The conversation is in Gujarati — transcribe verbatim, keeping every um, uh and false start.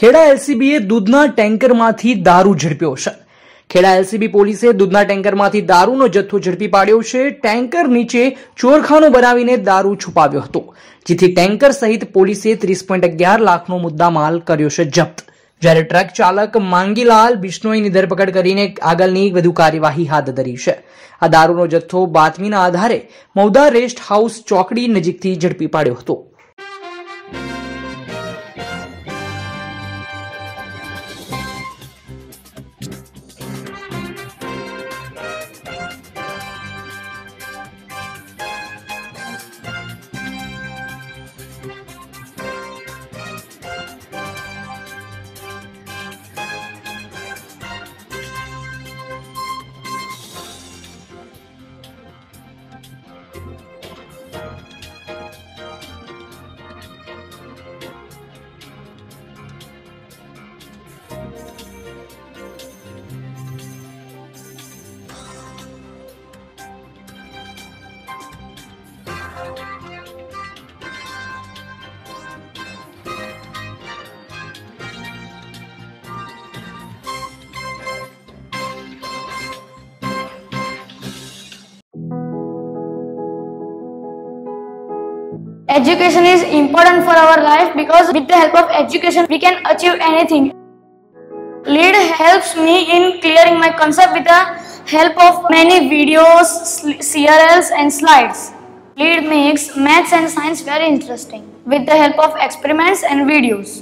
ખેડા એલસીબીએ દૂધના ટેન્કરમાંથી દારૂ ઝડપ્યો છે. ખેડા એલસીબી પોલીસે દૂધના ટેન્કરમાંથી દારૂનો જથ્થો ઝડપી પાડ્યો છે. ટેન્કર નીચે ચોરખાનું બનાવીને દારૂ છુપાવ્યો હતો, જેથી ટેન્કર સહિત પોલીસે ત્રીસ પોઈન્ટ અગિયાર લાખનો મુદ્દામાલ કર્યો છે જપ્ત. જ્યારે ટ્રક ચાલક માંગીલાલ બિશ્નોઈની ધરપકડ કરીને આગળની વધુ કાર્યવાહી હાથ ધરી છે. આ દારૂનો જથ્થો બાતમીના આધારે મૌદા રેસ્ટ હાઉસ ચોકડી નજીકથી ઝડપી પાડ્યો હતો. Education is important for our life because with the help of education we can achieve anything. LEAD helps me in clearing my concept with the help of many videos, C R Ls and slides. LEAD makes maths and science very interesting with the help of experiments and videos.